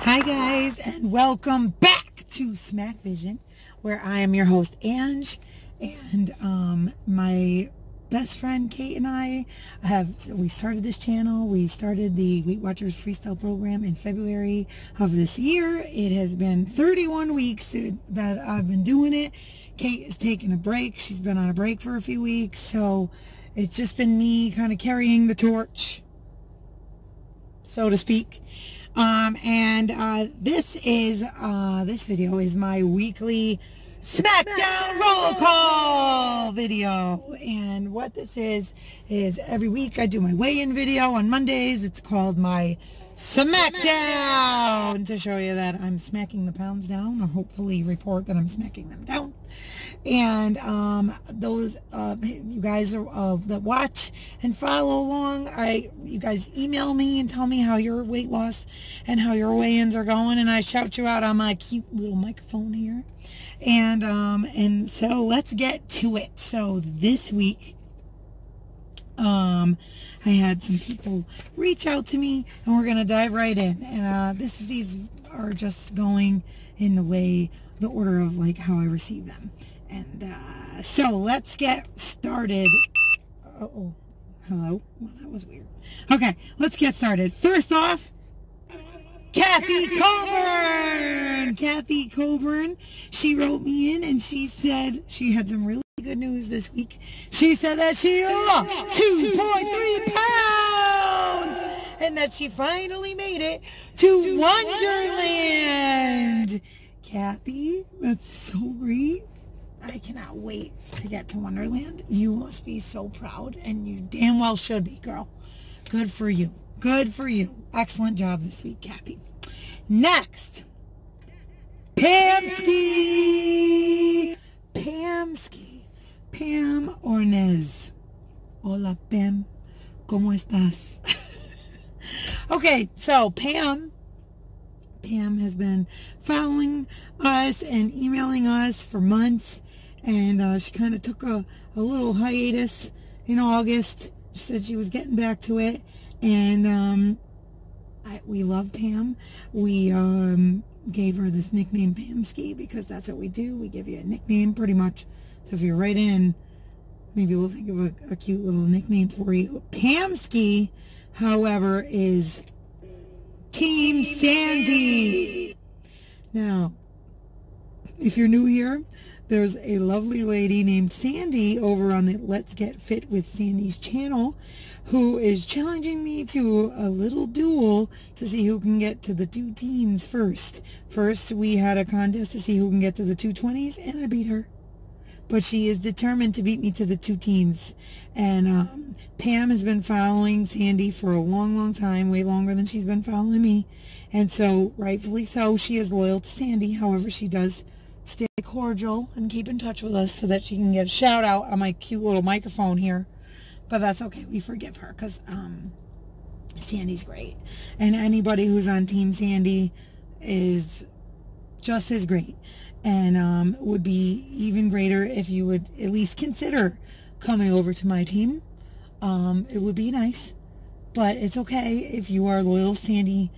Hi guys, and welcome back to Smack Vision, where I am your host Ange, and my best friend Kate and I started this channel. We started the Weight Watchers Freestyle program in February of this year. It has been 31 weeks that I've been doing it. Kate is taking a break. She's been on a break for a few weeks, so it's just been me kind of carrying the torch, so to speak. This video is my weekly Smackdown Roll Call video. And what this is every week I do my weigh-in video on Mondays. It's called my Smackdown, to show you that I'm smacking the pounds down, or hopefully report that I'm smacking them down. And those you guys that watch and follow along, you guys email me and tell me how your weight loss and how your weigh-ins are going, and I shout you out on my cute little microphone here. And so let's get to it. So this week, I had some people reach out to me, and we're gonna dive right in. And these are just going in the order of like how I receive them. And so let's get started. Oh, hello. Well, that was weird. Okay, let's get started. First off, Kathy Coburn. She wrote me in, and she said she had some really good news this week. She said that she lost 2.3 pounds, and that she finally made it to Wonderland. Kathy, that's so great. I cannot wait to get to Wonderland. You must be so proud, and you damn well should be, girl. Good for you. Good for you. Excellent job this week, Kathy. Next, Pamski. Pam Ornez. Hola, Pam. ¿Cómo estás? Okay, so Pam has been following us and emailing us for months, and she kind of took a little hiatus in August. She said she was getting back to it, and we love Pam. We gave her this nickname Pamski because that's what we do. We give you a nickname pretty much. So if you're right in, maybe we'll think of a cute little nickname for you. Pamski, however, is Team Sandy. Now, if you're new here, there's a lovely lady named Sandy over on the Let's Get Fit with Sandy's channel who is challenging me to a little duel to see who can get to the 2 teens first. First, we had a contest to see who can get to the 220s, and I beat her. But she is determined to beat me to the 2 teens. And Pam has been following Sandy for a long, long time, way longer than she's been following me. And so, rightfully so, she is loyal to Sandy. However, she does stay cordial and keep in touch with us so that she can get a shout out on my cute little microphone here. But that's okay. We forgive her because Sandy's great. And anybody who's on Team Sandy is just as great. And would be even greater if you would at least consider coming over to my team. It would be nice, but it's okay if you are loyal Sandy,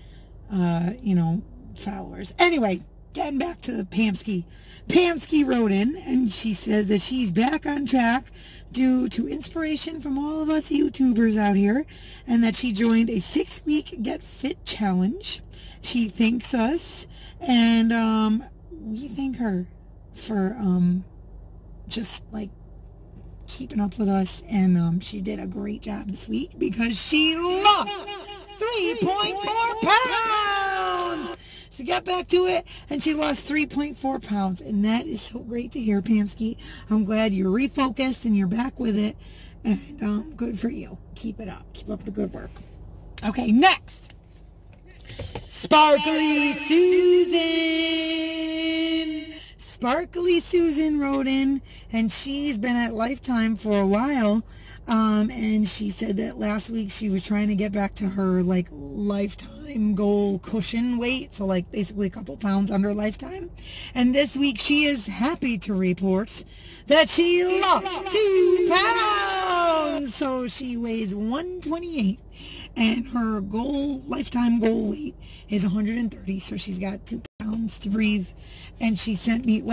followers. Anyway, getting back to Pamski. Pamski wrote in, and she says that she's back on track due to inspiration from all of us YouTubers out here, and that she joined a 6-week Get Fit challenge. She thanks us, and we thank her for just like keeping up with us, and she did a great job this week because she lost 3.4 pounds. She got back to it, and she lost 3.4 pounds, and that is so great to hear, Pamski. I'm glad you're refocused and you're back with it, and good for you. Keep it up. Keep up the good work. Okay, next. Sparkly Susan wrote in, and she's been at Lifetime for a while, And she said that last week she was trying to get back to her, like, lifetime goal cushion weight, so, like, basically a couple pounds under lifetime. And this week she is happy to report that she lost 2 pounds! So she weighs 128, and her goal, lifetime goal weight is 130, so she's got 2 pounds to breathe. And she sent me, 2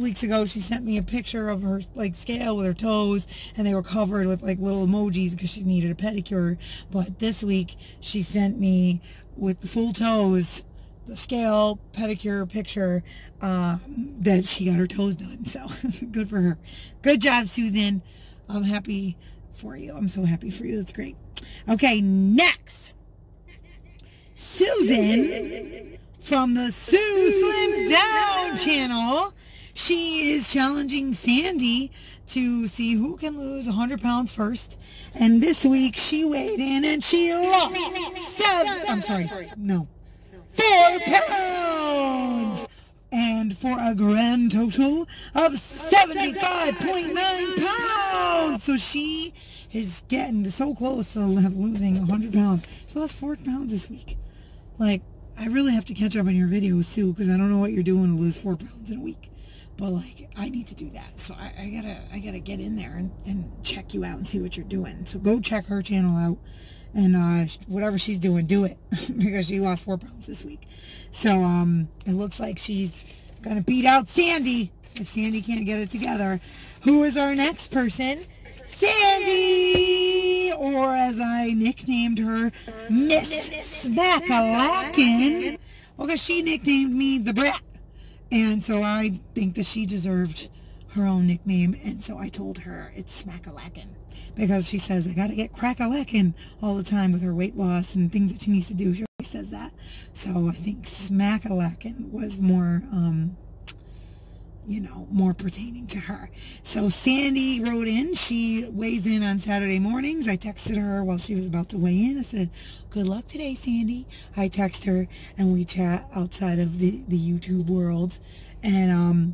weeks ago, she sent me a picture of her, like, scale with her toes, and they were covered with, like, little emojis because she needed a pedicure. But this week, she sent me, with the full toes, the scale, pedicure picture, that she got her toes done. So, good for her. Good job, Susan. I'm happy for you. I'm so happy for you. That's great. Okay, next. Susan... from the Sue Slim Down channel. She is challenging Sandy to see who can lose 100 pounds first. And this week she weighed in and she lost 4 pounds. And for a grand total of 75.9 pounds. So she is getting so close to losing 100 pounds. She lost 4 pounds this week. Like, I really have to catch up on your videos, Sue, because I don't know what you're doing to lose 4 pounds in a week. But, like, I need to do that. So I gotta get in there and check you out and see what you're doing. So go check her channel out. And whatever she's doing, do it. Because she lost 4 pounds this week. So it looks like she's going to beat out Sandy. If Sandy can't get it together. Who is our next person? Sandy, or as I nicknamed her, Miss Smack-a-Lackin', well, because she nicknamed me the brat, and so I think that she deserved her own nickname, and so I told her it's Smack-a-Lackin', because she says I gotta get crack-a-lackin' all the time with her weight loss and things that she needs to do. She always says that, so I think Smack-a-Lackin' was more, you know, more pertaining to her. So Sandy wrote in. She weighs in on Saturday mornings. I texted her while she was about to weigh in. I said, good luck today, Sandy. I text her and we chat outside of the YouTube world. And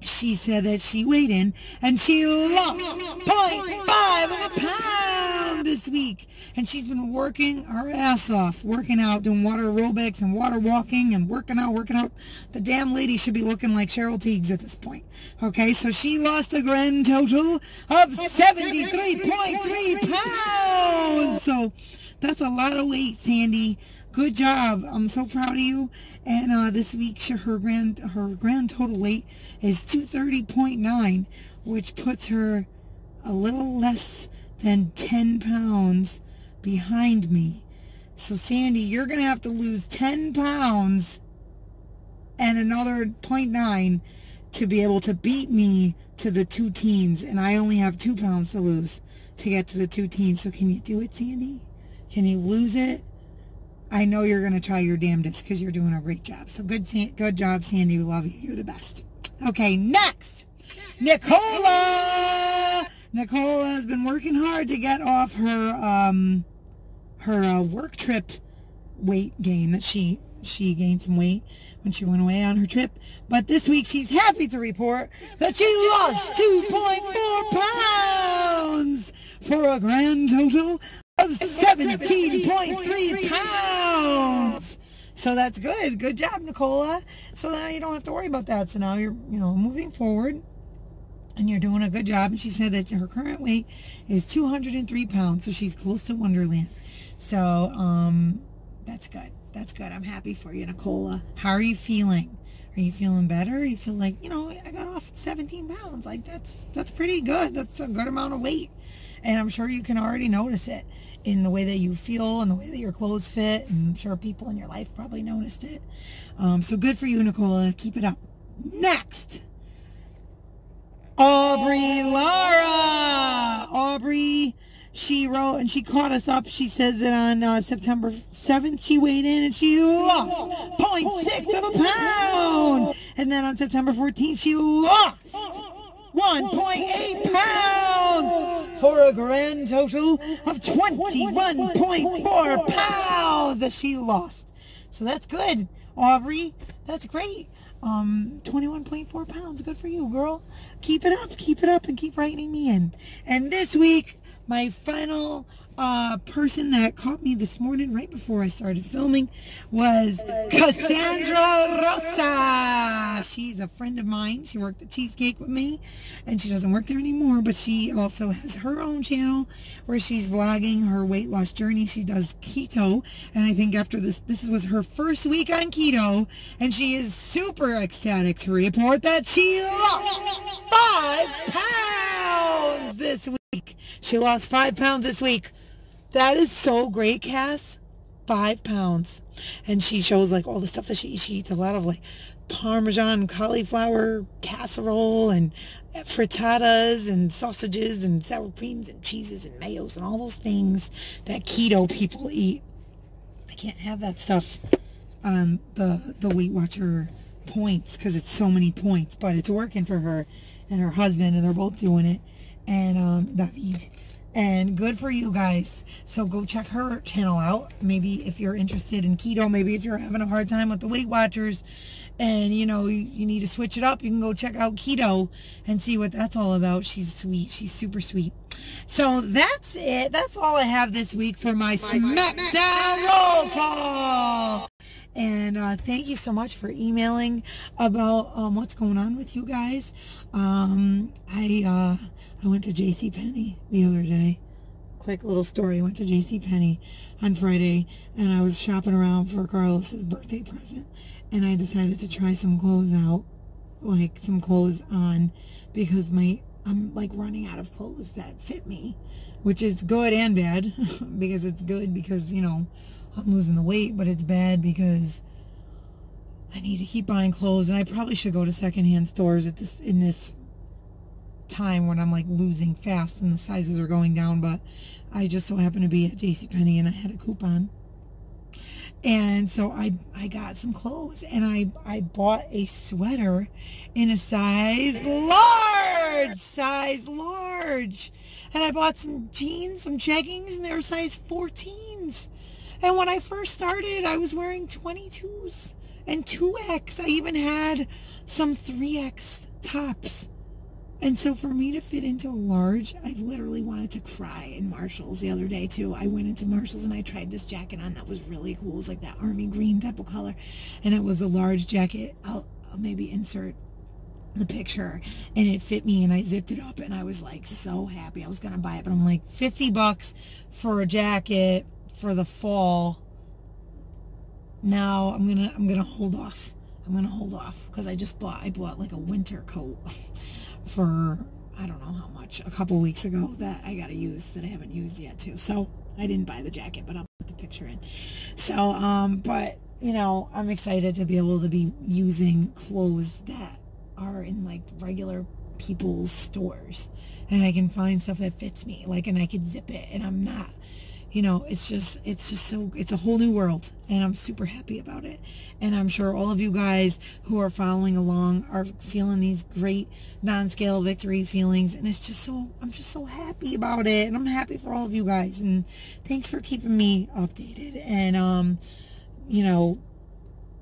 she said that she weighed in and she lost 0.5 of a pound this week. And she's been working her ass off, working out, doing water aerobics and water walking and working out. The damn lady should be looking like Cheryl Teagues at this point. Okay, so she lost a grand total of 73.3 pounds. So that's a lot of weight, Sandy. Good job. I'm so proud of you. And this week, her grand total weight is 230.9, which puts her a little less than 10 pounds behind me. So, Sandy, you're going to have to lose 10 pounds and another 0.9 to be able to beat me to the 2 teens. And I only have 2 pounds to lose to get to the 2 teens. So can you do it, Sandy? Can you lose it? I know you're going to try your damnedest because you're doing a great job. So good job, Sandy. We love you. You're the best. Okay, next, Nicola. Nicola has been working hard to get off her her work trip weight gain that she gained some weight when she went away on her trip. But this week she's happy to report that she lost 2.4 pounds for a grand total of 17.3 pounds. So that's good. Good job, Nicola. So now you don't have to worry about that. So now you're, you know, moving forward and you're doing a good job. And she said that her current weight is 203 pounds. So she's close to Wonderland. So that's good. That's good. I'm happy for you, Nicola. How are you feeling? Are you feeling better? You feel like, you know, I got off 17 pounds. Like, that's pretty good. That's a good amount of weight. And I'm sure you can already notice it in the way that you feel and the way that your clothes fit. And I'm sure people in your life probably noticed it. So good for you, Nicola. Keep it up. Next, Aubrey Lara. Aubrey, she wrote and she caught us up. She says that on September 7th, she weighed in and she lost 0.6 of a pound. And then on September 14th, she lost 1.8 pounds for a grand total of 21.4 pounds that she lost. So that's good, Aubrey. That's great. 21.4 pounds. Good for you, girl. Keep it up, and keep writing me in. And this week, my final person that caught me this morning right before I started filming was Cassandra Rosa. She's a friend of mine. She worked at Cheesecake with me, and she doesn't work there anymore, but she also has her own channel where she's vlogging her weight loss journey. She does keto, and I think after this was her first week on keto, and she is super ecstatic to report that she lost 5 pounds this week. She lost 5 pounds this week. That is so great, Cass. 5 pounds. And she shows like all the stuff that she eats. She eats a lot of like Parmesan cauliflower casserole and frittatas and sausages and sour creams and cheeses and mayos and all those things that keto people eat. I can't have that stuff on the Weight Watcher points because it's so many points, but it's working for her and her husband, and they're both doing it. And David. And good for you guys. So go check her channel out. Maybe if you're interested in keto, maybe if you're having a hard time with the Weight Watchers and, you know, you need to switch it up, you can go check out keto and see what that's all about. She's sweet. She's super sweet. So that's it. That's all I have this week for my Smackdown Roll Call. And thank you so much for emailing about what's going on with you guys. I went to JCPenney the other day. Quick little story. I went to JCPenney on Friday, and I was shopping around for Carlos's birthday present. And I decided to try some clothes out, like some clothes on, because I'm like running out of clothes that fit me, which is good and bad, because it's good because, you know, I'm losing the weight, but it's bad because I need to keep buying clothes, and I probably should go to secondhand stores at this in this time when I'm like losing fast and the sizes are going down. But I just so happened to be at JCPenney, and I had a coupon, and so I got some clothes, and I bought a sweater in a size large, and I bought some jeans, some jeggings, and they were size 14s. And when I first started, I was wearing 22s and 2X. I even had some 3X tops. And so for me to fit into a large, I literally wanted to cry in Marshall's the other day, too. I went into Marshall's and I tried this jacket on that was really cool. It was like that army green type of color. And it was a large jacket. I'll maybe insert the picture. And it fit me, and I zipped it up, and I was like so happy. I was going to buy it, but I'm like, $50 for a jacket for the fall. Now I'm gonna hold off. I'm gonna hold off because I bought like a winter coat for I don't know how much a couple weeks ago that I gotta use, that I haven't used yet too. So I didn't buy the jacket, but I'll put the picture in. So but you know, I'm excited to be able to be using clothes that are in like regular people's stores, and I can find stuff that fits me, like, and I can zip it, and I'm not, you know, it's just so, it's a whole new world, and I'm super happy about it. And I'm sure all of you guys who are following along are feeling these great non-scale victory feelings, and it's just so, I'm just so happy about it, and I'm happy for all of you guys, and thanks for keeping me updated, and you know,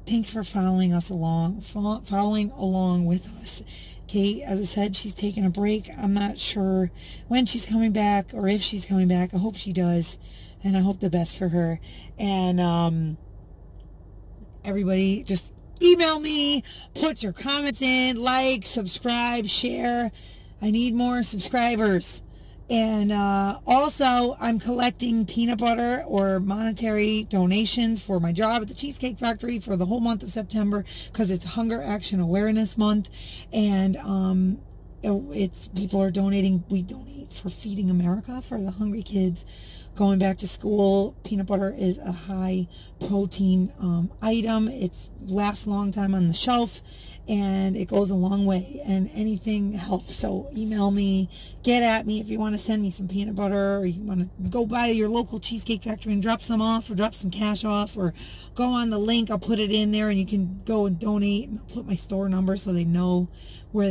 thanks for following along with us. Kate, as I said, she's taking a break. I'm not sure when she's coming back or if she's coming back. I hope she does, and I hope the best for her. And everybody, just email me, put your comments in, like, subscribe, share. I need more subscribers. And also, I'm collecting peanut butter or monetary donations for my job at the Cheesecake Factory for the whole month of September, because it's Hunger Action Awareness Month, and it's people are donating. We donate for Feeding America for the hungry kids going back to school. Peanut butter is a high protein item. It lasts a long time on the shelf, and it goes a long way, and anything helps. So email me, get at me if you want to send me some peanut butter, or you want to go by your local Cheesecake Factory and drop some off, or drop some cash off, or go on the link. I'll put it in there, and you can go and donate, and I'll put my store number so they know where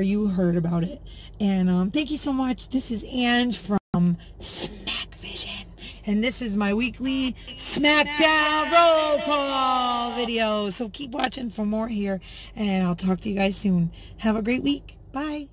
you heard about it. And thank you so much. This is Ange from Smack Vision. and this is my weekly Smackdown roll call video. So keep watching for more here, and I'll talk to you guys soon. Have a great week. Bye.